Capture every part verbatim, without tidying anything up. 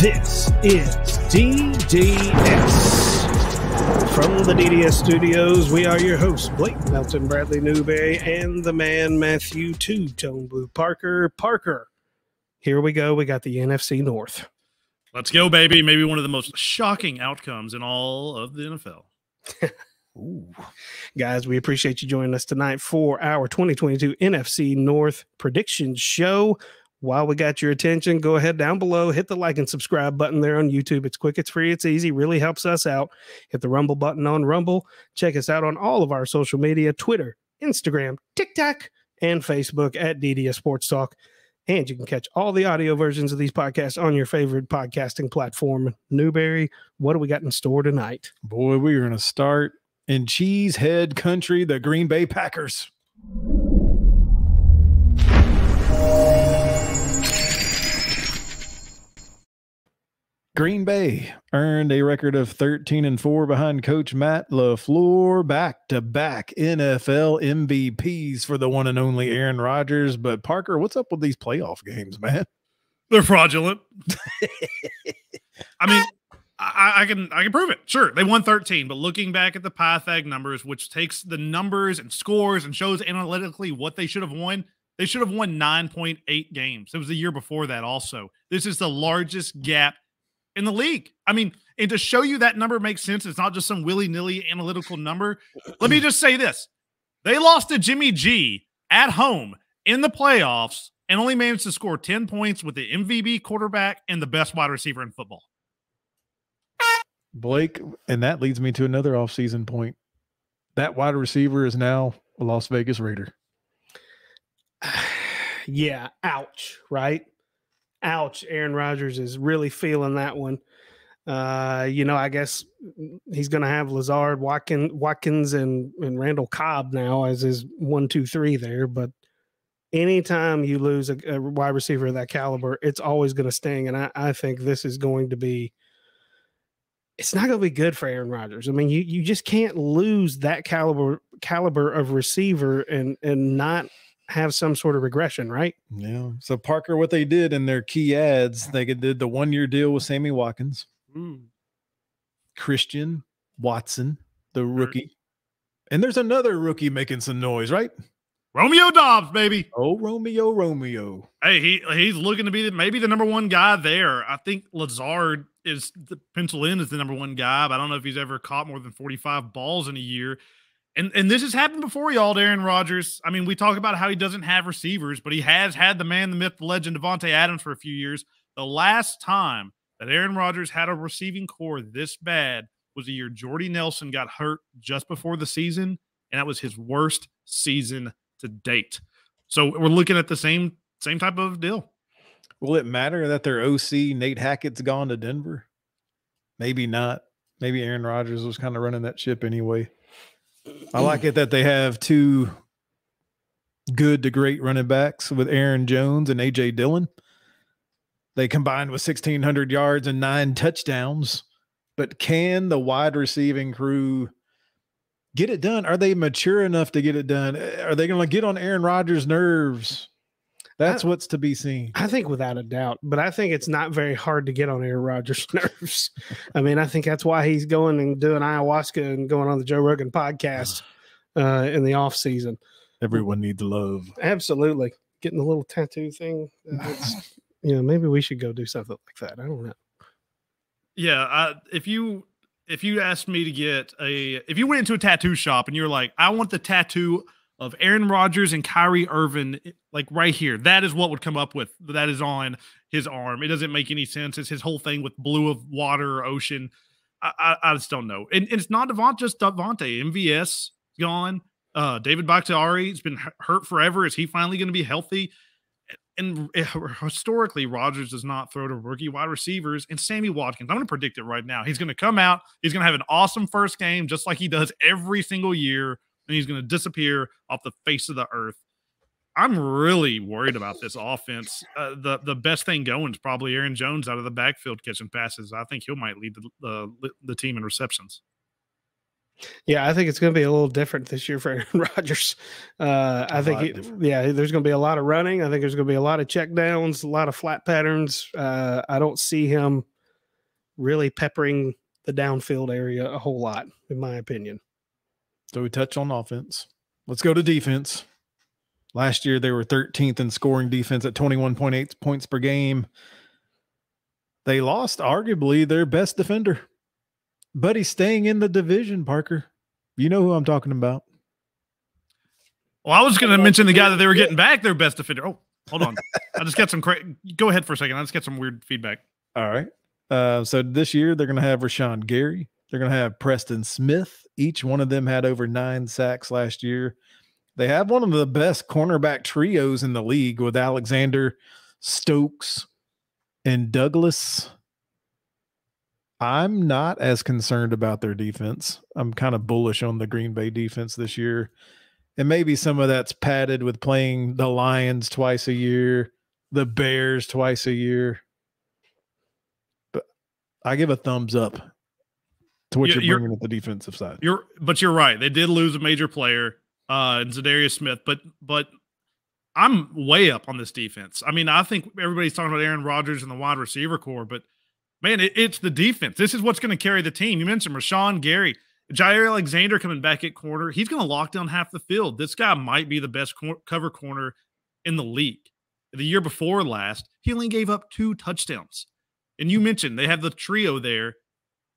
This is D D S. From the D D S Studios, we are your hosts, Blake Melton, Bradley Newberry, and the man, Matthew Two Tone Blue Parker. Parker, here we go. We got the N F C North. Let's go, baby. Maybe one of the most shocking outcomes in all of the N F L. Ooh. Guys, we appreciate you joining us tonight for our twenty twenty-two N F C North prediction show. While we got your attention, go ahead down below, hit the like and subscribe button there on YouTube. It's quick, it's free, it's easy, really helps us out. Hit the Rumble button on Rumble. Check us out on all of our social media, Twitter, Instagram, TikTok, and Facebook at D D S Sports Talk. And you can catch all the audio versions of these podcasts on your favorite podcasting platform. Newberry, what do we got in store tonight? Boy, we're going to start in Cheesehead Country, the Green Bay Packers. Green Bay earned a record of thirteen and four behind coach Matt LaFleur, back-to-back N F L M V Ps for the one and only Aaron Rodgers. But Parker, what's up with these playoff games, man? They're fraudulent. I mean, I, I can I can prove it. Sure, they won thirteen, but looking back at the Pythag numbers, which takes the numbers and scores and shows analytically what they should have won, they should have won nine point eight games. It was the year before that also. This is the largest gap in the league. I mean, and to show you that number makes sense, it's not just some willy-nilly analytical number. Let me just say this. They lost to Jimmy G at home in the playoffs and only managed to score ten points with the M V P quarterback and the best wide receiver in football. Blake, and that leads me to another offseason point. That wide receiver is now a Las Vegas Raider. Yeah, ouch, right? Ouch, Aaron Rodgers is really feeling that one. Uh, you know, I guess he's going to have Lazard, Watkins, Watkins and, and Randall Cobb now as his one, two, three there. But anytime you lose a, a wide receiver of that caliber, it's always going to sting. And I, I think this is going to be – it's not going to be good for Aaron Rodgers. I mean, you you just can't lose that caliber caliber of receiver and and not – have some sort of regression, right? Yeah. So Parker, what they did in their key ads, they did the one-year deal with Sammy Watkins, mm. Christian Watson, the rookie, and there's another rookie making some noise, right? Romeo Doubs, baby. Oh, Romeo, Romeo. Hey, he he's looking to be maybe the number one guy there. I think Lazard is the pencil in is the number one guy, but I don't know if he's ever caught more than forty-five balls in a year. And, and this has happened before, y'all, to Aaron Rodgers. I mean, we talk about how he doesn't have receivers, but he has had the man, the myth, the legend, Devante Adams for a few years. The last time that Aaron Rodgers had a receiving core this bad was the year Jordy Nelson got hurt just before the season, and that was his worst season to date. So we're looking at the same same type of deal. Will it matter that their O C, Nate Hackett's gone to Denver? Maybe not. Maybe Aaron Rodgers was kind of running that ship anyway. I like it that they have two good to great running backs with Aaron Jones and A J Dillon. They combined with sixteen hundred yards and nine touchdowns. But can the wide receiving crew get it done? Are they mature enough to get it done? Are they going to get on Aaron Rodgers' nerves? That's I, what's to be seen. I think without a doubt, but I think it's not very hard to get on Aaron Rodgers' nerves. I mean, I think that's why he's going and doing ayahuasca and going on the Joe Rogan podcast uh, in the off season. Everyone needs love. Absolutely. Getting a little tattoo thing. That's, you know, maybe we should go do something like that. I don't know. Yeah. I, if you, if you asked me to get a, if you went into a tattoo shop and you're like, I want the tattoo of Aaron Rodgers and Kyrie Irvin, like right here. That is what would come up with. That is on his arm. It doesn't make any sense. It's his whole thing with blue of water or ocean. I, I, I just don't know. And, and it's not Devante, just Devante. M V S gone. Uh, David Bakhtiari has been hurt forever. Is he finally going to be healthy? And historically, Rodgers does not throw to rookie wide receivers. And Sammy Watkins, I'm going to predict it right now. He's going to come out. He's going to have an awesome first game, just like he does every single year. And he's going to disappear off the face of the earth. I'm really worried about this offense. Uh, the the best thing going is probably Aaron Jones out of the backfield catching passes. I think he might lead the uh, the team in receptions. Yeah, I think it's going to be a little different this year for Aaron Rodgers. Uh, I think, he, yeah, there's going to be a lot of running. I think there's going to be a lot of checkdowns, a lot of flat patterns. Uh, I don't see him really peppering the downfield area a whole lot, in my opinion. So we touch on offense. Let's go to defense. Last year, they were thirteenth in scoring defense at twenty-one point eight points per game. They lost arguably their best defender. But he's staying in the division, Parker. You know who I'm talking about. Well, I was going to mention the guy that they were getting back, their best defender. Oh, hold on. I just got some cra- Go ahead for a second. I just got some weird feedback. All right. Uh, so this year, they're going to have Rashawn Gary. They're going to have Preston Smith. Each one of them had over nine sacks last year. They have one of the best cornerback trios in the league with Alexander, Stokes, and Douglas. I'm not as concerned about their defense. I'm kind of bullish on the Green Bay defense this year. And maybe some of that's padded with playing the Lions twice a year, the Bears twice a year. But I give a thumbs up to what you're, you're bringing you're, at the defensive side. You're, but you're right. They did lose a major player, uh, Zadarius Smith. But, but I'm way up on this defense. I mean, I think everybody's talking about Aaron Rodgers and the wide receiver core, but man, it, it's the defense. This is what's going to carry the team. You mentioned Rashawn Gary, Jair Alexander coming back at corner. He's going to lock down half the field. This guy might be the best cor- cover corner in the league. The year before last, he only gave up two touchdowns. And you mentioned they have the trio there.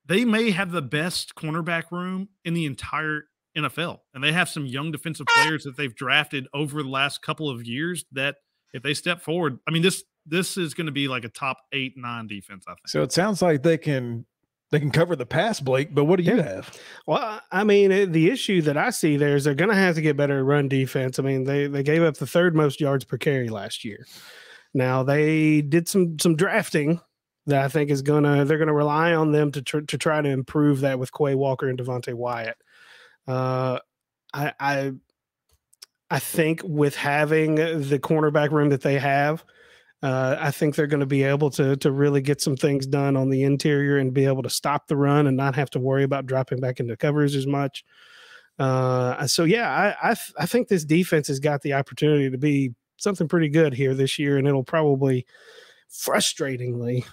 They may have the best cornerback room in the entire N F L. And they have some young defensive players that they've drafted over the last couple of years that if they step forward, I mean, this – This is going to be like a top eight, nine defense, I think. So it sounds like they can they can cover the pass, Blake, but what do you yeah. have? Well, I mean, the issue that I see there is they're going to have to get better at run defense. I mean, they, they gave up the third most yards per carry last year. Now, they did some some drafting that I think is going to – they're going to rely on them to, tr- to try to improve that with Quay Walker and Devontae Wyatt. Uh, I, I I think with having the cornerback room that they have – Uh, I think they're going to be able to to really get some things done on the interior and be able to stop the run and not have to worry about dropping back into covers as much. Uh, so, yeah, I I, th- I think this defense has got the opportunity to be something pretty good here this year, and it'll probably, frustratingly,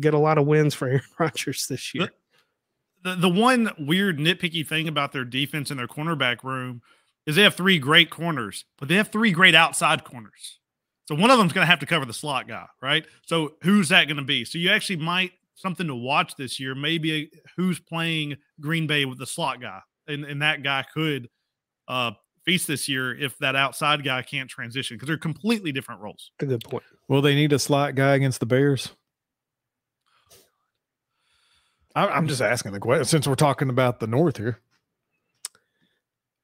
get a lot of wins for Aaron Rodgers this year. The, the, the one weird nitpicky thing about their defense and their cornerback room is they have three great corners, but they have three great outside corners. So one of them's going to have to cover the slot guy, right? So who's that going to be? So you actually might something to watch this year. Maybe a, who's playing Green Bay with the slot guy, and and that guy could uh, feast this year if that outside guy can't transition because they're completely different roles. That's a good point. Well, they need a slot guy against the Bears. I, I'm just asking the question since we're talking about the North here.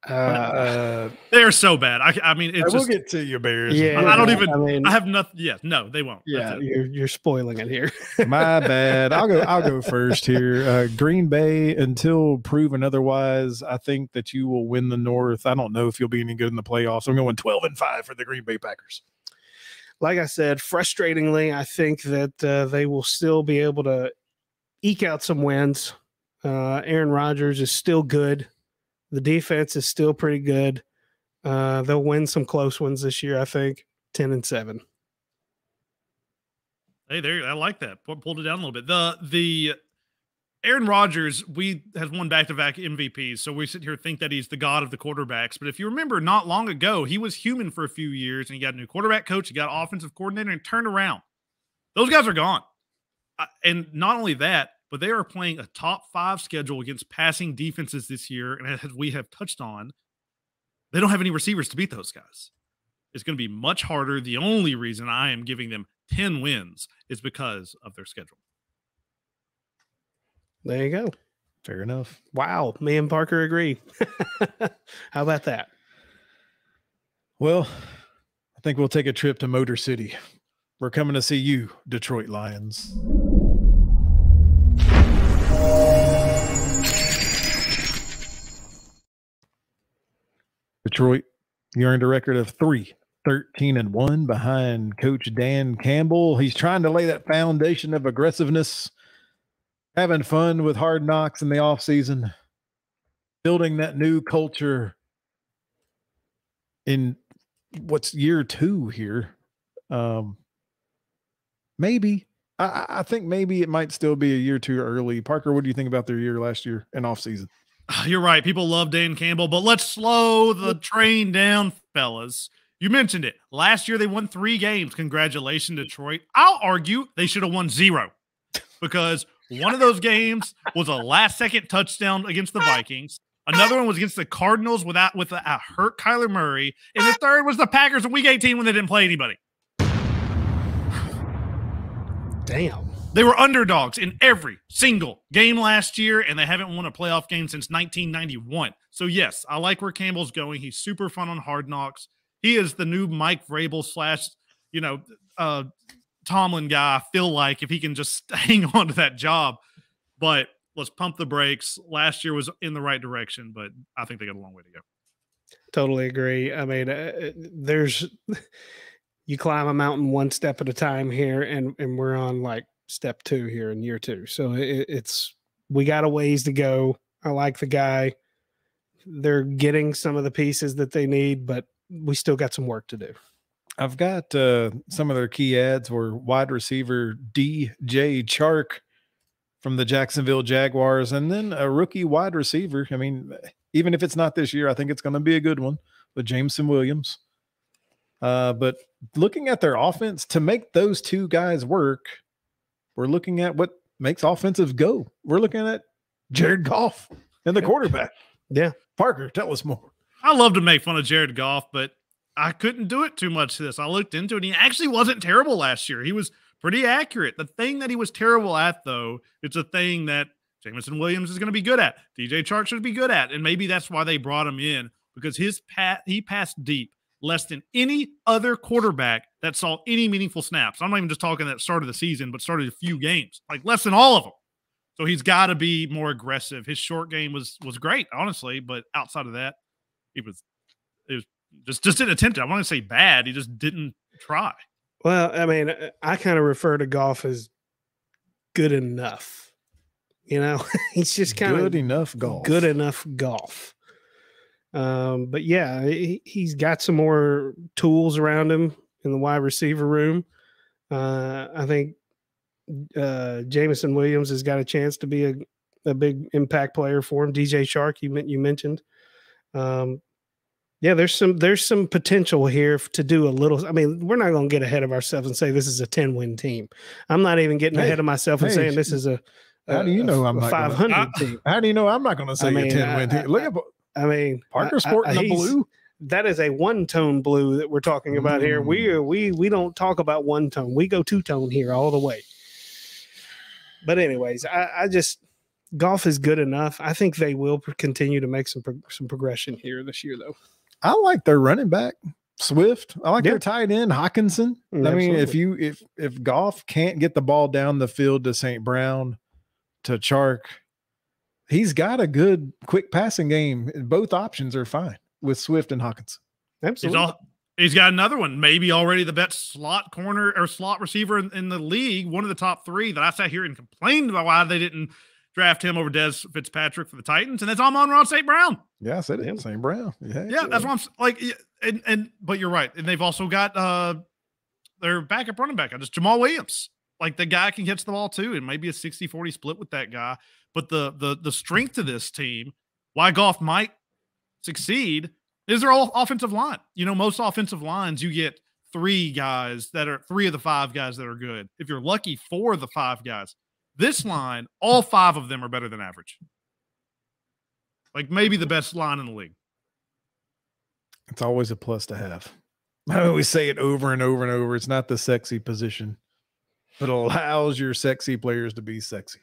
Uh, they're so bad. I, I mean, it's I will just, get to your Bears. Yeah, I, I don't even. I, mean, I have nothing. Yeah, no, they won't. Yeah, you're you're spoiling it here. My bad. I'll go. I'll go first here. Uh, Green Bay, until proven otherwise, I think that you will win the North. I don't know if you'll be any good in the playoffs. I'm going twelve and five for the Green Bay Packers. Like I said, frustratingly, I think that uh, they will still be able to eke out some wins. Uh, Aaron Rodgers is still good. The defense is still pretty good. Uh, they'll win some close ones this year, I think. Ten and seven. Hey, there. I like that. Pulled it down a little bit. The the Aaron Rodgers, we has won back to back M V Ps, so we sit here and think that he's the god of the quarterbacks. But if you remember, not long ago, he was human for a few years, and he got a new quarterback coach, he got offensive coordinator, and turned around. Those guys are gone. And not only that, but they are playing a top five schedule against passing defenses this year. And as we have touched on, they don't have any receivers to beat those guys. It's going to be much harder. The only reason I am giving them ten wins is because of their schedule. There you go. Fair enough. Wow. Me and Parker agree. How about that? Well, I think we'll take a trip to Motor City. We're coming to see you, Detroit Lions. Detroit, you earned a record of three, thirteen and one behind Coach Dan Campbell. He's trying to lay that foundation of aggressiveness, having fun with hard knocks in the offseason. building that new culture in what's year two here. Um, maybe. I, I think maybe it might still be a year too early. Parker, what do you think about their year last year and offseason? You're right. People love Dan Campbell, but let's slow the train down, fellas. You mentioned it. Last year, they won three games. Congratulations, Detroit. I'll argue they should have won zero because one of those games was a last-second touchdown against the Vikings. Another one was against the Cardinals without with a, a hurt Kyler Murray. And the third was the Packers in week eighteen when they didn't play anybody. Damn. They were underdogs in every single game last year, and they haven't won a playoff game since nineteen ninety-one. So, yes, I like where Campbell's going. He's super fun on Hard Knocks. He is the new Mike Vrabel slash, you know, uh, Tomlin guy, I feel like, if he can just hang on to that job. But let's pump the brakes. Last year was in the right direction, but I think they got a long way to go. Totally agree. I mean, uh, there's – you climb a mountain one step at a time here, and, and we're on, like, step two here in year two. So it, it's – we got a ways to go. I like the guy. They're getting some of the pieces that they need, but – we still got some work to do. I've got uh, some of their key ads were wide receiver D J Chark from the Jacksonville Jaguars, and then a rookie wide receiver. I mean, even if it's not this year, I think it's going to be a good one with Jameson Williams. Uh, but looking at their offense, to make those two guys work, we're looking at what makes offensive go. We're looking at Jared Goff and the quarterback. Yeah. Parker, tell us more. I love to make fun of Jared Goff, but I couldn't do it too much to this. I looked into it, and he actually wasn't terrible last year. He was pretty accurate. The thing that he was terrible at, though, it's a thing that Jameson Williams is going to be good at. D J Chark should be good at, and maybe that's why they brought him in, because his pass, he passed deep less than any other quarterback that saw any meaningful snaps. I'm not even just talking that started the season, but started a few games, like less than all of them. So he's got to be more aggressive. His short game was was great, honestly, but outside of that, He was, it was just, just didn't attempt it. I want to say bad. He just didn't try. Well, I mean, I kind of refer to Goff as good enough. You know, he's just kind of good enough golf. Good enough golf. Um, but yeah, he, he's got some more tools around him in the wide receiver room. Uh, I think uh, Jameson Williams has got a chance to be a, a big impact player for him. D J Chark, you meant you mentioned. Um, yeah, there's some, there's some potential here to do a little. I mean, we're not going to get ahead of ourselves and say this is a ten win team. I'm not even getting hey, ahead of myself hey, and saying this is a, a how do you know a, I'm a not five hundred gonna, team. How do you know I'm not going to say I mean, a ten win team? Look at, I mean, Parker's sporting the blue. That is a one tone blue that we're talking about mm. here. We are, we we don't talk about one tone. We go two tone here all the way. But anyways, I, I just. Goff is good enough. I think they will continue to make some pro some progression here this year, though. I like their running back, Swift. I like yeah. their tight end, Hutchinson. Mm, I mean, absolutely. if you if if Goff can't get the ball down the field to Saint Brown, to Chark, he's got a good quick passing game. Both options are fine with Swift and Hutchinson. Absolutely. He's, all, he's got another one, maybe already the best slot corner or slot receiver in, in the league. One of the top three that I sat here and complained about why they didn't draft him over Des Fitzpatrick for the Titans, and that's Amon-Ra Saint Brown. Yeah, I said it. Saint Brown. Yeah, yeah, that's what I'm like. And and but you're right. And they've also got uh their backup running back, just Jamal Williams. Like the guy can catch the ball too, and maybe a sixty forty split with that guy. But the the the strength of this team, why Goff might succeed, is their all offensive line. You know, most offensive lines you get three guys that are three of the five guys that are good. If you're lucky, four of the five guys. This line, all five of them are better than average. Like maybe the best line in the league. It's always a plus to have. I always say it over and over and over. It's not the sexy position, but it allows your sexy players to be sexy.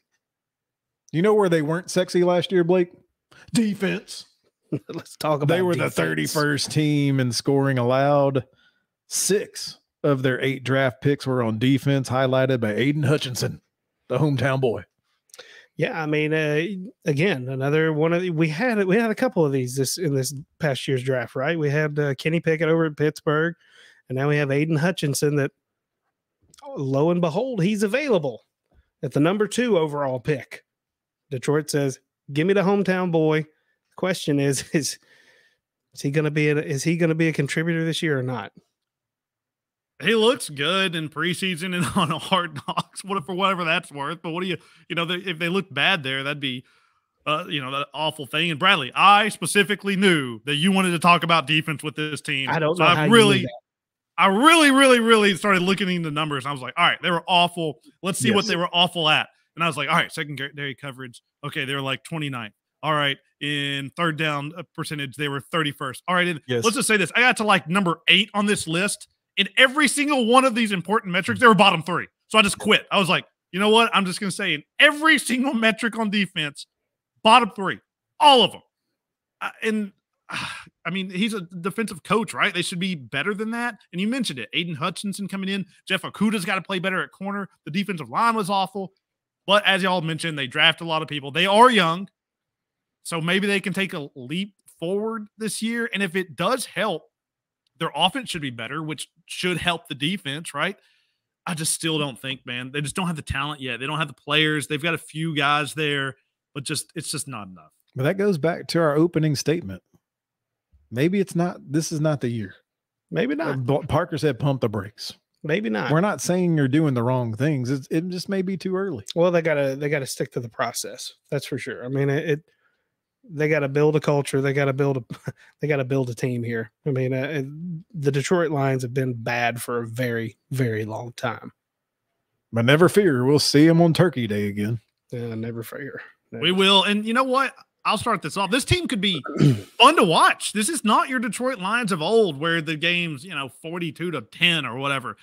You know where they weren't sexy last year, Blake? Defense. Let's talk about it. They were defense. The thirty-first team in scoring allowed. Six of their eight draft picks were on defense, highlighted by Aiden Hutchinson, the hometown boy. Yeah, I mean, uh, again, another one of the, we had we had a couple of these this in this past year's draft, right? We had uh, Kenny Pickett over at Pittsburgh, and now we have Aiden Hutchinson. That, lo and behold, he's available at the number two overall pick. Detroit says, "Give me the hometown boy. question is, is, is he going to be, a, is he going to be a contributor this year or not? He looks good in preseason and on Hard Knocks, what for whatever that's worth. But what do you, you know, they, if they look bad there, that'd be, uh, you know, that awful thing. And Bradley, I specifically knew that you wanted to talk about defense with this team. I don't so know. I really, I really, really, really started looking into the numbers. And I was like, all right, they were awful. Let's see yes. what they were awful at. And I was like, all right, secondary coverage. Okay, they were like twenty-ninth. All right, in third down percentage, they were thirty-first. All right, and yes. let's just say this. I got to like number eight on this list. In every single one of these important metrics, they were bottom three. So I just quit. I was like, you know what? I'm just going to say in every single metric on defense, bottom three, all of them. Uh, and uh, I mean, he's a defensive coach, right? They should be better than that. And you mentioned it. Aiden Hutchinson coming in. Jeff Okuda's got to play better at corner. The defensive line was awful. But as y'all mentioned, they draft a lot of people. They are young. So maybe they can take a leap forward this year. And if it does help, their offense should be better, which should help the defense, right? I just still don't think, man. They just don't have the talent yet. They don't have the players. They've got a few guys there, but just it's just not enough. But that goes back to our opening statement. Maybe it's not. This is not the year. Maybe not. Parker said, "Pump the brakes." Maybe not. We're not saying you're doing the wrong things. It's, it just may be too early. Well, they gotta they gotta stick to the process. That's for sure. I mean, it. it They got to build a culture. They got to build a. They got to build a team here. I mean, uh, the Detroit Lions have been bad for a very, very long time. But never fear, we'll see them on Turkey Day again. Yeah, never fear. Never. We will. And you know what? I'll start this off. This team could be fun to watch. This is not your Detroit Lions of old, where the game's you know forty-two to ten or whatever.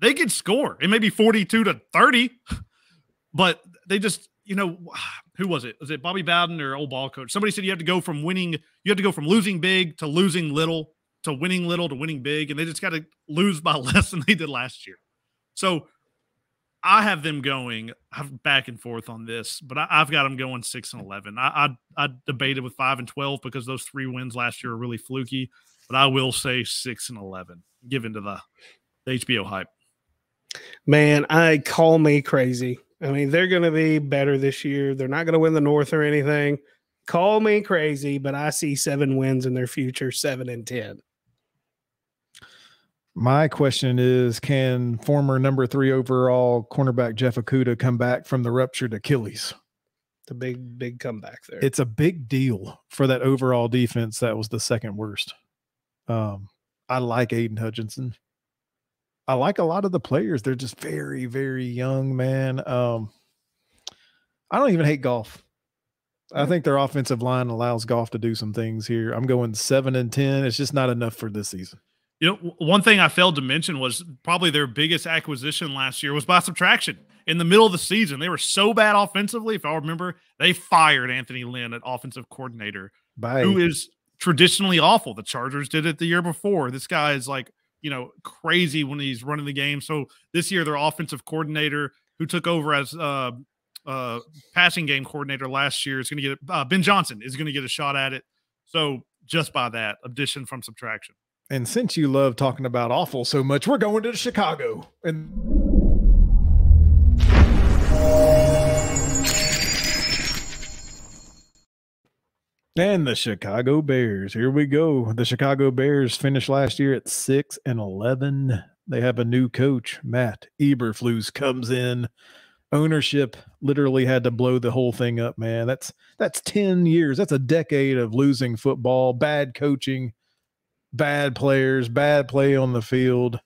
They could score. It may be forty-two to thirty, but they just. You know, who was it? Was it Bobby Bowden or old ball coach? Somebody said you have to go from winning, you have to go from losing big to losing little to winning little to winning big, and they just got to lose by less than they did last year. So I have them going I'm back and forth on this, but I, I've got them going six and eleven. I, I I debated with five and twelve because those three wins last year are really fluky, but I will say six and eleven, given to the, the H B O hype. Man, I call me crazy. I mean, they're going to be better this year. They're not going to win the North or anything. Call me crazy, but I see seven wins in their future, seven and ten. My question is, can former number three overall cornerback Jeff Okuda come back from the ruptured Achilles? The big, big comeback there. It's a big deal for that overall defense that was the second worst. Um, I like Aiden Hutchinson. I like a lot of the players. They're just very, very young, man. Um, I don't even hate Goff. I think their offensive line allows Goff to do some things here. I'm going seven and ten. It's just not enough for this season. You know, one thing I failed to mention was probably their biggest acquisition last year was by subtraction. In the middle of the season, they were so bad offensively. If I remember, they fired Anthony Lynn at offensive coordinator, Bye. who is traditionally awful. The Chargers did it the year before. This guy is like, you know, crazy when he's running the game. So this year, their offensive coordinator who took over as uh, uh, passing game coordinator last year is going to get uh, Ben Johnson is going to get a shot at it. So just by that, addition from subtraction. And since you love talking about awful so much, we're going to Chicago. And And the Chicago Bears. Here we go. The Chicago Bears finished last year at six and eleven. They have a new coach, Matt Eberflus, comes in. Ownership literally had to blow the whole thing up, man. That's that's ten years. That's a decade of losing football, bad coaching, bad players, bad play on the field.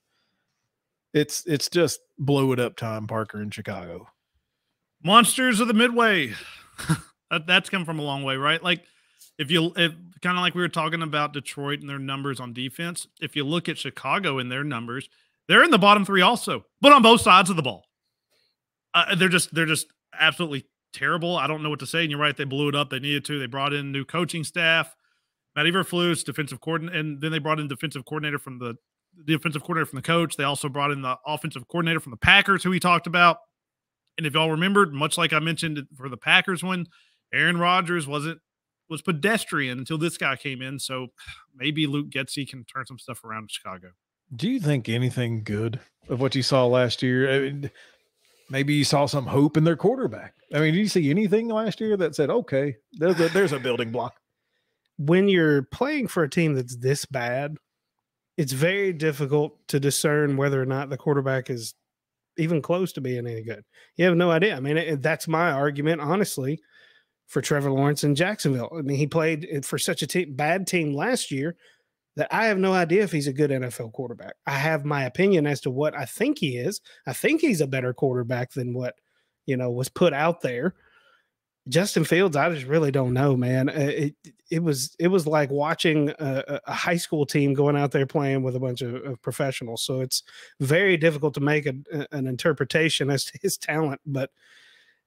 It's it's just blow it up time, Parker, in Chicago. Monsters of the Midway. that, that's come from a long way, right? Like. If you if, kind of like we were talking about Detroit and their numbers on defense, if you look at Chicago and their numbers, they're in the bottom three also, but on both sides of the ball. Uh, they're just they're just absolutely terrible. I don't know what to say. And you're right, they blew it up. They needed to. They brought in new coaching staff, Matt Eberflus, defensive coordinator, and then they brought in defensive coordinator from the defensive coordinator from the coach. They also brought in the offensive coordinator from the Packers, who we talked about. And if y'all remembered, much like I mentioned for the Packers one, Aaron Rodgers wasn't. was pedestrian until this guy came in. So maybe Luke Getsy can turn some stuff around in Chicago. Do you think anything good of what you saw last year? I mean, maybe you saw some hope in their quarterback. I mean, did you see anything last year that said, okay, there's a, there's a building block? when you're playing for a team that's this bad, it's very difficult to discern whether or not the quarterback is even close to being any good. You have no idea. I mean, it, that's my argument, honestly, for Trevor Lawrence in Jacksonville. I mean, he played for such a te- bad team last year that I have no idea if he's a good N F L quarterback. I have my opinion as to what I think he is. I think he's a better quarterback than what, you know, was put out there. Justin Fields, I just really don't know, man. It it was it was like watching a, a high school team going out there playing with a bunch of, of professionals. So it's very difficult to make a, an interpretation as to his talent. But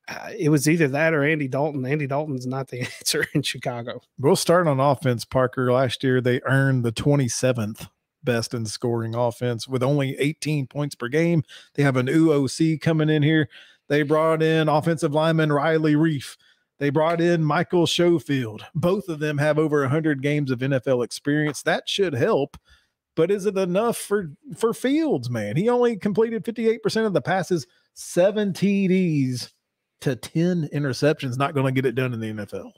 uh, it was either that or Andy Dalton. Andy Dalton's not the answer in Chicago. We'll start on offense, Parker. Last year they earned the twenty-seventh best in scoring offense with only eighteen points per game. They have an O O C coming in here. They brought in offensive lineman Riley Reef. They brought in Michael Schofield. Both of them have over one hundred games of N F L experience. That should help, but is it enough for, for Fields, man? He only completed fifty-eight percent of the passes, seven T Ds to ten interceptions. Not going to get it done in the N F L.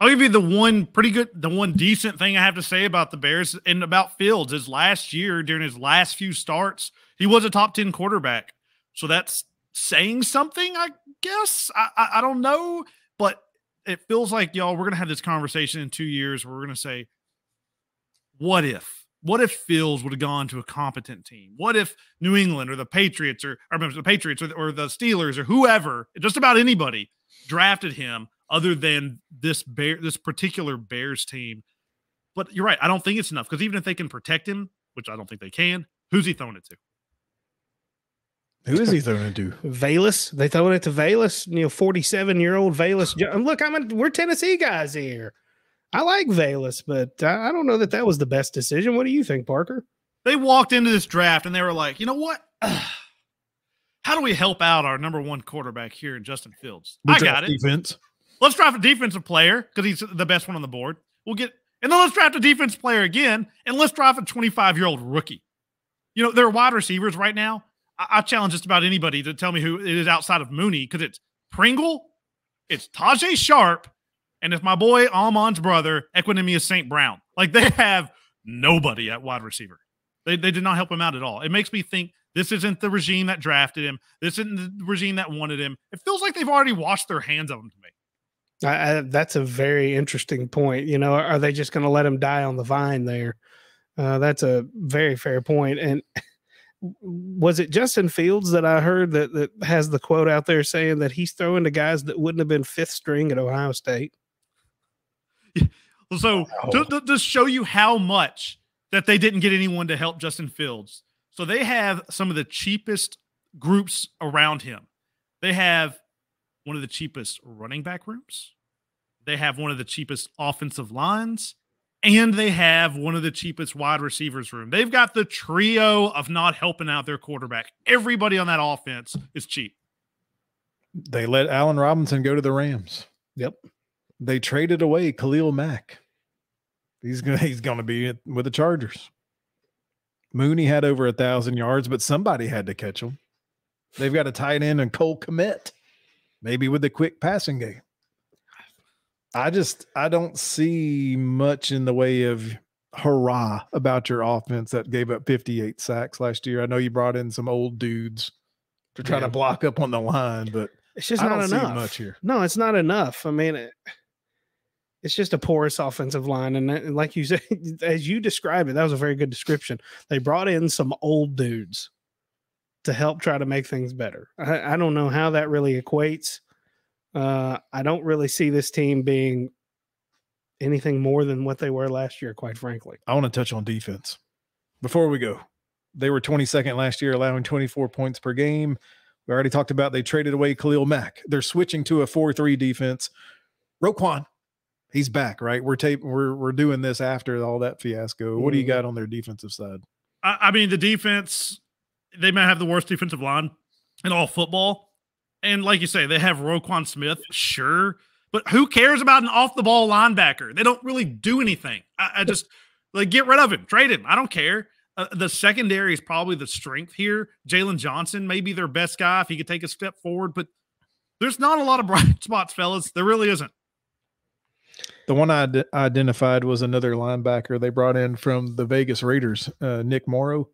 I'll give you the one pretty good, the one decent thing I have to say about the Bears and about Fields is last year, during his last few starts, he was a top ten quarterback. So that's saying something, I guess. I, I, I don't know. But it feels like, y'all, we're going to have this conversation in two years where we're going to say, what if? What if Fields would have gone to a competent team? What if New England or the Patriots or, or the Patriots or, or the Steelers or whoever, just about anybody, drafted him other than this bear, this particular Bears team? But you're right. I don't think it's enough, because even if they can protect him, which I don't think they can, who's he throwing it to? Who is he throwing it to? Valus. They throwing it to Valus. You know, forty-seven-year-old Valus. Look, I'm a, we're Tennessee guys here. I like Valus, but I don't know that that was the best decision. What do you think, Parker? They walked into this draft, and they were like, you know what? How do we help out our number one quarterback here in Justin Fields? We'll I got it. Defense. Let's draft a defensive player because he's the best one on the board. We'll get – and then let's draft a defensive player again, and let's draft a twenty-five-year-old rookie. You know, they're wide receivers right now. I challenge just about anybody to tell me who it is outside of Mooney, because it's Pringle, it's Tajay Sharp, and it's my boy Almon's brother, Amon-Ra Saint Brown. Like, they have nobody at wide receiver. They they did not help him out at all. It makes me think this isn't the regime that drafted him. This isn't the regime that wanted him. It feels like they've already washed their hands of him to me. I, I, that's a very interesting point. You know, are they just going to let him die on the vine there? Uh, that's a very fair point. And was it Justin Fields that I heard that, that has the quote out there saying that he's throwing to guys that wouldn't have been fifth string at Ohio State? So wow. to, to show you how much that they didn't get anyone to help Justin Fields. So they have some of the cheapest groups around him. They have one of the cheapest running back rooms. They have one of the cheapest offensive lines. And they have one of the cheapest wide receivers room. They've got the trio of not helping out their quarterback. Everybody on that offense is cheap. They let Allen Robinson go to the Rams. Yep. They traded away Khalil Mack. He's going he's going to be with the Chargers. Mooney had over one thousand yards, but somebody had to catch him. They've got a tight end and Cole Kmet, maybe with the quick passing game. I just, I don't see much in the way of hurrah about your offense that gave up fifty-eight sacks last year. I know you brought in some old dudes to try yeah. to block up on the line, but it's just I not don't enough. See much here. No, it's not enough. I mean, it, it's just a porous offensive line. And, that, and like you said, as you described it, that was a very good description. They brought in some old dudes to help try to make things better. I, I don't know how that really equates. Uh, I don't really see this team being anything more than what they were last year, quite frankly. I want to touch on defense before we go. They were twenty-second last year, allowing twenty-four points per game. We already talked about they traded away Khalil Mack. They're switching to a four three defense. Roquan, he's back, right? We're tape, we're we're doing this after all that fiasco. What do you got on their defensive side? I, I mean, the defense, they might have the worst defensive line in all football. And like you say, they have Roquan Smith, sure. But who cares about an off-the-ball linebacker? They don't really do anything. I, I just, like, get rid of him. Trade him. I don't care. Uh, the secondary is probably the strength here. Jalen Johnson may be their best guy if he could take a step forward. But there's not a lot of bright spots, fellas. There really isn't. The one I d- identified was another linebacker they brought in from the Vegas Raiders, uh, Nick Morrow.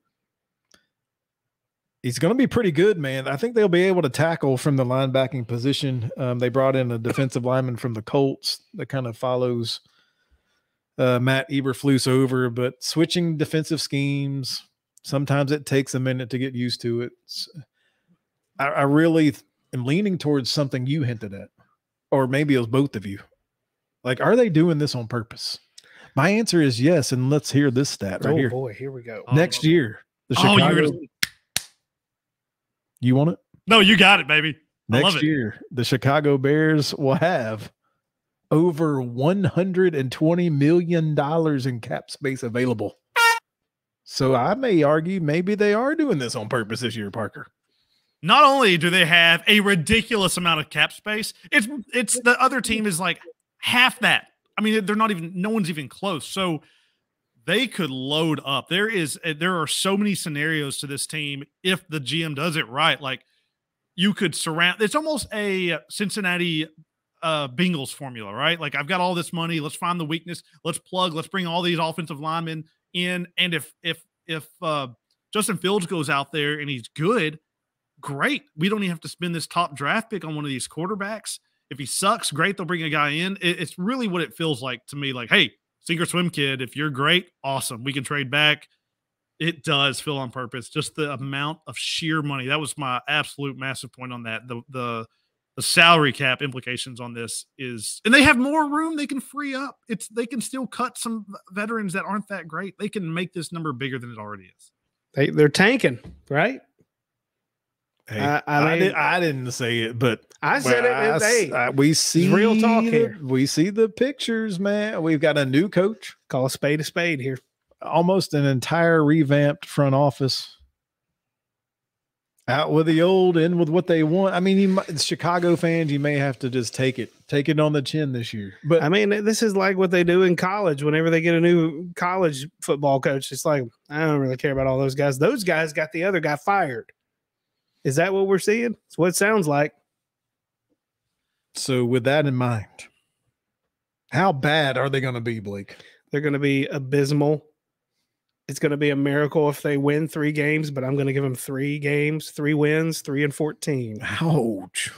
He's going to be pretty good, man. I think they'll be able to tackle from the linebacking position. Um, they brought in a defensive lineman from the Colts that kind of follows uh, Matt Eberflus over, but switching defensive schemes, sometimes it takes a minute to get used to it. I, I really am leaning towards something you hinted at, or maybe it was both of you. Like, are they doing this on purpose? My answer is yes, and let's hear this stat right oh, here. Oh, boy, here we go. Next oh, year, the oh, Chicago – You want it? No, you got it, baby. I Next love it. year, the Chicago Bears will have over one hundred twenty million dollars in cap space available. So I may argue maybe they are doing this on purpose this year, Parker. Not only do they have a ridiculous amount of cap space, it's it's the other team is like half that. I mean, they're not even, no one's even close. So they could load up. There is, there are so many scenarios to this team. If the G M does it right, like you could surround, it's almost a Cincinnati uh, Bengals formula, right? Like, I've got all this money. Let's find the weakness. Let's plug, let's bring all these offensive linemen in. And if, if, if uh, Justin Fields goes out there and he's good, great. We don't even have to spend this top draft pick on one of these quarterbacks. If he sucks, great. They'll bring a guy in. It, it's really what it feels like to me. Like, hey, sink or swim, kid. If you're great, awesome. We can trade back. It does feel on purpose. Just the amount of sheer money. That was my absolute massive point on that. The the, the salary cap implications on this is, and they have more room they can free up. It's they can still cut some veterans that aren't that great. They can make this number bigger than it already is. They they're tanking, right? Hey, I, I, mean, I, did, I didn't say it, but I said well, it. I, hey, I, we see real talk here. We see the pictures, man. We've got a new coach. Call a spade a spade here. Almost an entire revamped front office. Out with the old, in with what they want. I mean, you might, Chicago fans, you may have to just take it, take it on the chin this year. But I mean, this is like what they do in college. Whenever they get a new college football coach, it's like, I don't really care about all those guys. Those guys got the other guy fired. Is that what we're seeing? It's what it sounds like. So with that in mind, how bad are they going to be, Blake? They're going to be abysmal. It's going to be a miracle if they win three games, but I'm going to give them three games, three wins, three and fourteen. Ouch.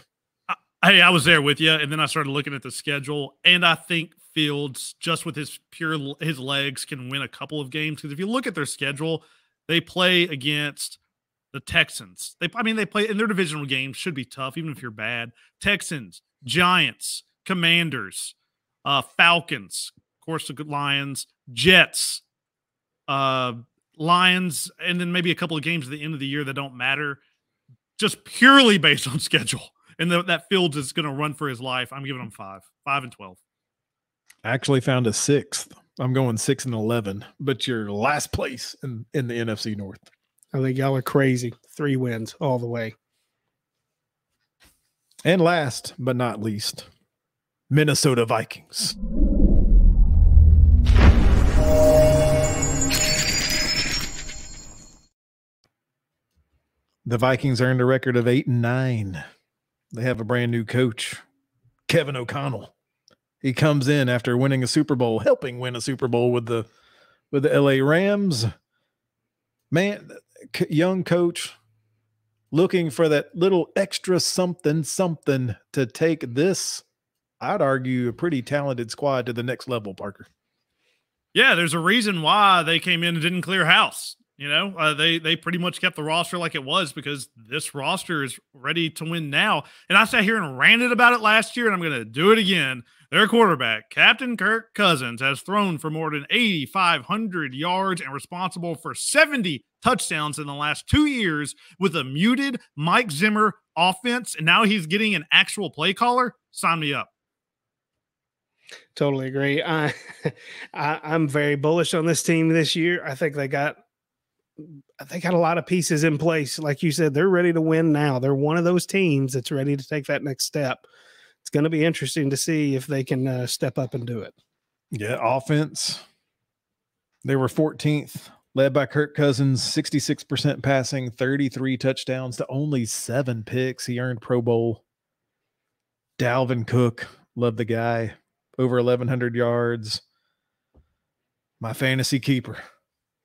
I, hey, I was there with you, and then I started looking at the schedule, and I think Fields, just with his pure his legs, can win a couple of games. Because if you look at their schedule, they play against the Texans. They, I mean, they play in their divisional games, should be tough, even if you're bad. Texans, Giants, Commanders, uh, Falcons, of course, the Lions, Jets, uh, Lions, and then maybe a couple of games at the end of the year that don't matter, just purely based on schedule. And the, that Fields is going to run for his life. I'm giving him five, five and twelve. I actually found a sixth. I'm going six and eleven, but you're last place in, in the N F C North. I think y'all are crazy. Three wins all the way. And last but not least, Minnesota Vikings. The Vikings earned a record of eight and nine. They have a brand new coach, Kevin O'Connell. He comes in after winning a Super Bowl, helping win a Super Bowl with the with the L A Rams. Man, young coach looking for that little extra something, something to take this, I'd argue, a pretty talented squad to the next level, Parker. Yeah, there's a reason why they came in and didn't clear house. You know, uh, they, they pretty much kept the roster like it was because this roster is ready to win now. And I sat here and ranted about it last year, and I'm going to do it again. Their quarterback, Captain Kirk Cousins, has thrown for more than eighty-five hundred yards and responsible for seventy touchdowns in the last two years with a muted Mike Zimmer offense, and now he's getting an actual play caller. Sign me up. Totally agree. I, I I'm very bullish on this team this year. I think they got they got a lot of pieces in place. Like you said, they're ready to win now. They're one of those teams that's ready to take that next step. It's going to be interesting to see if they can uh, step up and do it. Yeah, offense. They were fourteenth, led by Kirk Cousins, sixty-six percent passing, thirty-three touchdowns to only seven picks. He earned Pro Bowl. Dalvin Cook, love the guy. over eleven hundred yards. My fantasy keeper,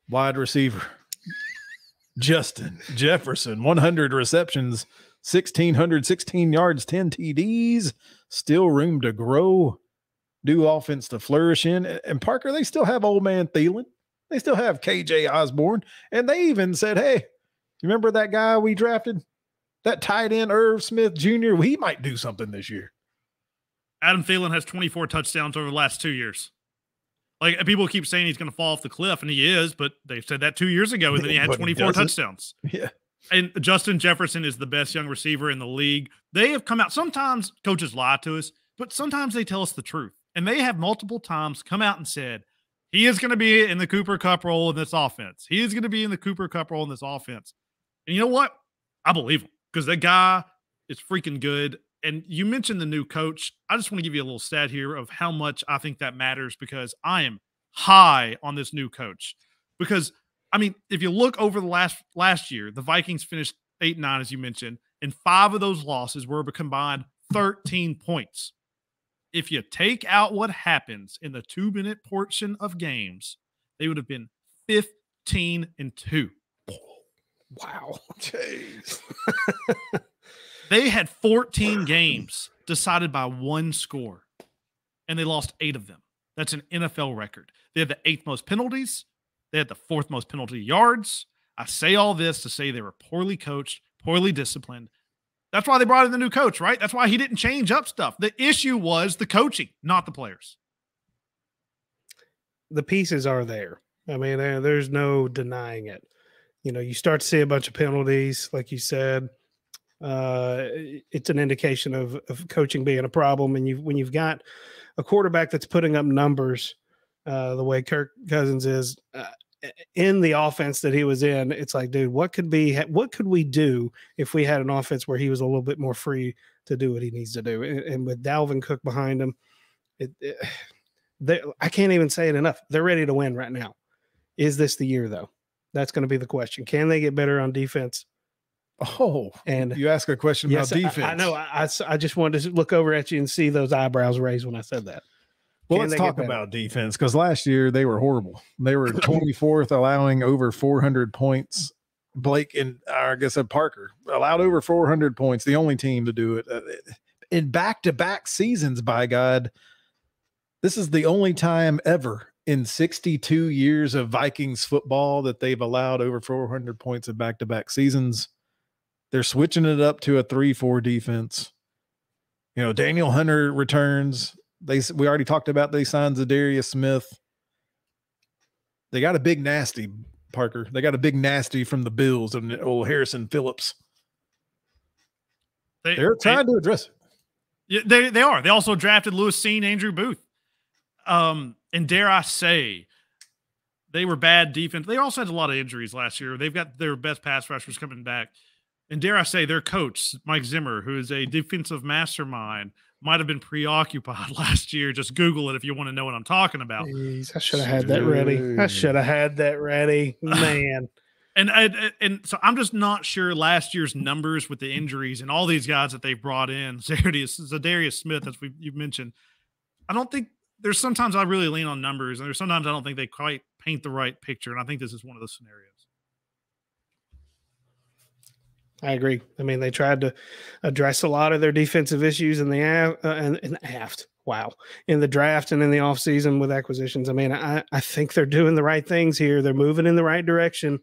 wide receiver, Justin Jefferson, one hundred receptions, sixteen sixteen yards, ten T Ds, still room to grow, new offense to flourish in. And Parker, they still have old man Thielen. They still have K J Osborne. And they even said, hey, you remember that guy we drafted? That tight end, Irv Smith Junior, well, he might do something this year. Adam Thielen has twenty-four touchdowns over the last two years. Like, people keep saying he's going to fall off the cliff, and he is, but they've said that two years ago, and then he had twenty-four touchdowns. Yeah. And Justin Jefferson is the best young receiver in the league. They have come out. Sometimes coaches lie to us, but sometimes they tell us the truth. And they have multiple times come out and said, he is going to be in the Cooper Kupp role in this offense. He is going to be in the Cooper Kupp role in this offense. And you know what? I believe him because that guy is freaking good. And you mentioned the new coach. I just want to give you a little stat here of how much I think that matters because I am high on this new coach. Because, I mean, if you look over the last last year, the Vikings finished eight and nine, as you mentioned, and five of those losses were a combined thirteen points. If you take out what happens in the two-minute portion of games, they would have been fifteen and two. Wow. Jeez. They had fourteen games decided by one score, and they lost eight of them. That's an N F L record. They had the eighth most penalties. They had the fourth most penalty yards. I say all this to say they were poorly coached, poorly disciplined. That's why they brought in the new coach, right? That's why he didn't change up stuff. The issue was the coaching, not the players. The pieces are there. I mean, there's no denying it. You know, you start to see a bunch of penalties, like you said. Uh, it's an indication of, of coaching being a problem. And you, when you've got a quarterback that's putting up numbers uh, the way Kirk Cousins is uh, in the offense that he was in, it's like, dude, what could be, what could we do if we had an offense where he was a little bit more free to do what he needs to do? And, and with Dalvin Cook behind him, it, it, they, I can't even say it enough. They're ready to win right now. Is this the year though? That's going to be the question. Can they get better on defense? Oh, and you ask a question yes, about defense. I, I know. I, I, I just wanted to look over at you and see those eyebrows raised when I said that. Well, Can let's talk about defense because last year they were horrible. They were twenty-fourth, allowing over four hundred points. Blake and I guess Parker allowed over four hundred points. The only team to do it in back-to-back seasons. By God, this is the only time ever in sixty-two years of Vikings football that they've allowed over four hundred points in back-to-back seasons. They're switching it up to a three four defense. You know, Daniel Hunter returns. They we already talked about they signed Zadarius Smith. They got a big nasty, Parker. They got a big nasty from the Bills and old Harrison Phillips. They, They're trying they, to address it. Yeah, they they are. They also drafted Lewis Cine, Andrew Booth. Um, and dare I say, they were bad defense. They also had a lot of injuries last year. They've got their best pass rushers coming back. And dare I say, their coach, Mike Zimmer, who is a defensive mastermind, might have been preoccupied last year. Just Google it if you want to know what I'm talking about. Jeez, I should have had that ready. I should have had that ready, man. and I, and so I'm just not sure last year's numbers with the injuries and all these guys that they brought in. Zadarius, Zadarius Smith, as we you've mentioned, I don't think there's sometimes I really lean on numbers, and there's sometimes I don't think they quite paint the right picture. And I think this is one of those scenarios. I agree. I mean, they tried to address a lot of their defensive issues in the aft, uh, in, in the aft. Wow, in the draft and in the offseason with acquisitions. I mean, I, I think they're doing the right things here. They're moving in the right direction.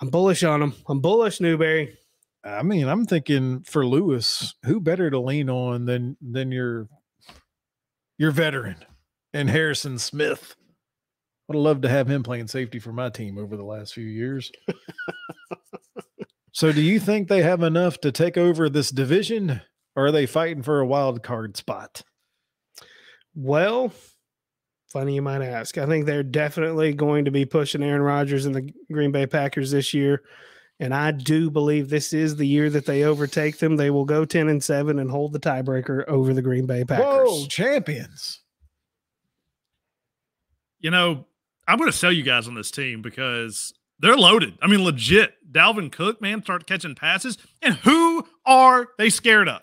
I'm bullish on them. I'm bullish, Newberry. I mean, I'm thinking for Lewis, who better to lean on than than your your veteran and Harrison Smith. Would have loved to have him playing safety for my team over the last few years. So do you think they have enough to take over this division, or are they fighting for a wild card spot? Well, funny you might ask. I think they're definitely going to be pushing Aaron Rodgers and the Green Bay Packers this year, and I do believe this is the year that they overtake them. They will go ten and seven and hold the tiebreaker over the Green Bay Packers. Whoa, champions. You know, I'm going to sell you guys on this team because – they're loaded. I mean, legit. Dalvin Cook, man, start catching passes. And who are they scared of?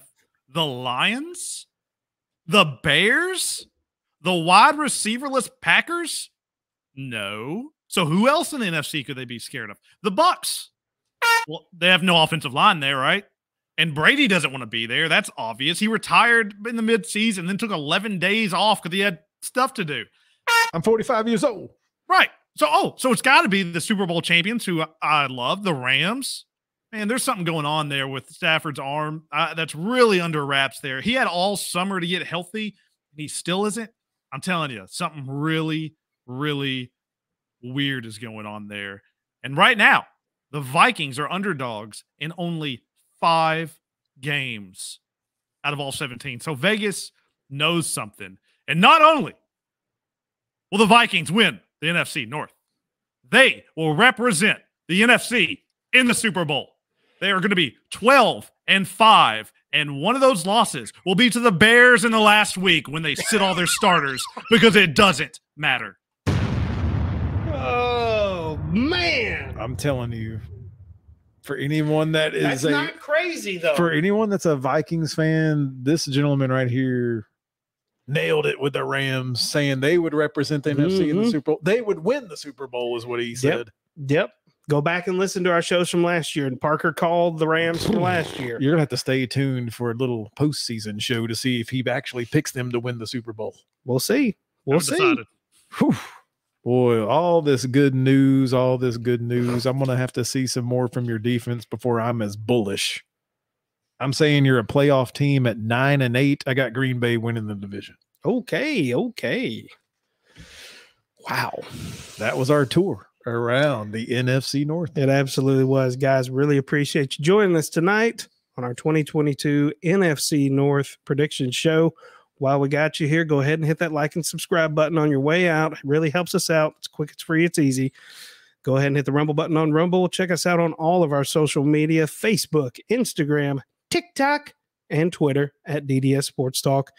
The Lions? The Bears? The wide receiverless Packers? No. So who else in the N F C could they be scared of? The Bucs. Well, they have no offensive line there, right? And Brady doesn't want to be there. That's obvious. He retired in the midseason, then took eleven days off because he had stuff to do. I'm forty-five years old. Right. So, oh, so it's got to be the Super Bowl champions who I love, the Rams. Man, there's something going on there with Stafford's arm. Uh, that's really under wraps there. He had all summer to get healthy, and he still isn't. I'm telling you, something really, really weird is going on there. And right now, the Vikings are underdogs in only five games out of all seventeen. So Vegas knows something. And not only will the Vikings win the N F C North, they will represent the N F C in the Super Bowl. They are going to be twelve and five, and one of those losses will be to the Bears in the last week when they sit all their starters, because it doesn't matter. Oh, man. I'm telling you, for anyone that is that's a, not crazy, though. For anyone that's a Vikings fan, this gentleman right here nailed it with the Rams, saying they would represent the mm-hmm. N F C in the Super Bowl. They would win the Super Bowl is what he said. Yep. Yep. Go back and listen to our shows from last year. And Parker called the Rams from last year. You're going to have to stay tuned for a little postseason show to see if he actually picks them to win the Super Bowl. We'll see. We'll I've see. Boy, all this good news, all this good news. I'm going to have to see some more from your defense before I'm as bullish. I'm saying you're a playoff team at nine and eight. I got Green Bay winning the division. Okay. Okay. Wow. That was our tour around the N F C North. It absolutely was, guys. Really appreciate you joining us tonight on our twenty twenty-two N F C North prediction show. While we got you here, go ahead and hit that like and subscribe button on your way out. It really helps us out. It's quick, it's free, it's easy. Go ahead and hit the Rumble button on Rumble. Check us out on all of our social media, Facebook, Instagram, TikTok, and Twitter at D D S Sports Talk.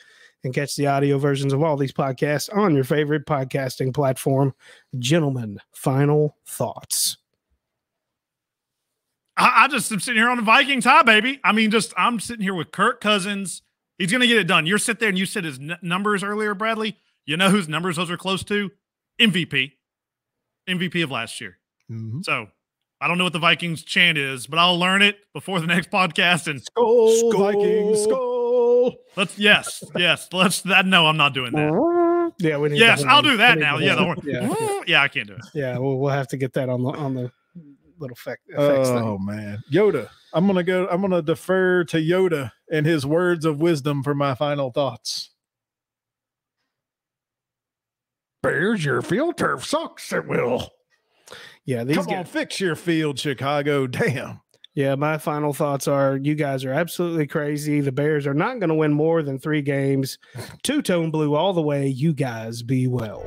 And catch the audio versions of all these podcasts on your favorite podcasting platform. Gentlemen, final thoughts. I, I just am sitting here on the Vikings high, baby. I mean, just I'm sitting here with Kirk Cousins. He's going to get it done. You're sitting there and you said his n numbers earlier, Bradley. You know whose numbers those are close to? M V P. M V P of last year. Mm-hmm. So I don't know what the Vikings chant is, but I'll learn it before the next podcast. And skull, skull Vikings, skull. Let's yes, yes. Let's that. No, I'm not doing that. Yeah, we need yes, I'll do that now. Yeah, the, yeah, yeah. I can't do it. Yeah, we'll, we'll have to get that on the on the little effect. Oh thing. Man, Yoda. I'm gonna go. I'm gonna defer to Yoda and his words of wisdom for my final thoughts. Bears, your field turf sucks. It will. Yeah, these come guys. On, fix your field, Chicago. Damn. Yeah, my final thoughts are you guys are absolutely crazy. The Bears are not going to win more than three games. Two-tone blue all the way. You guys be well.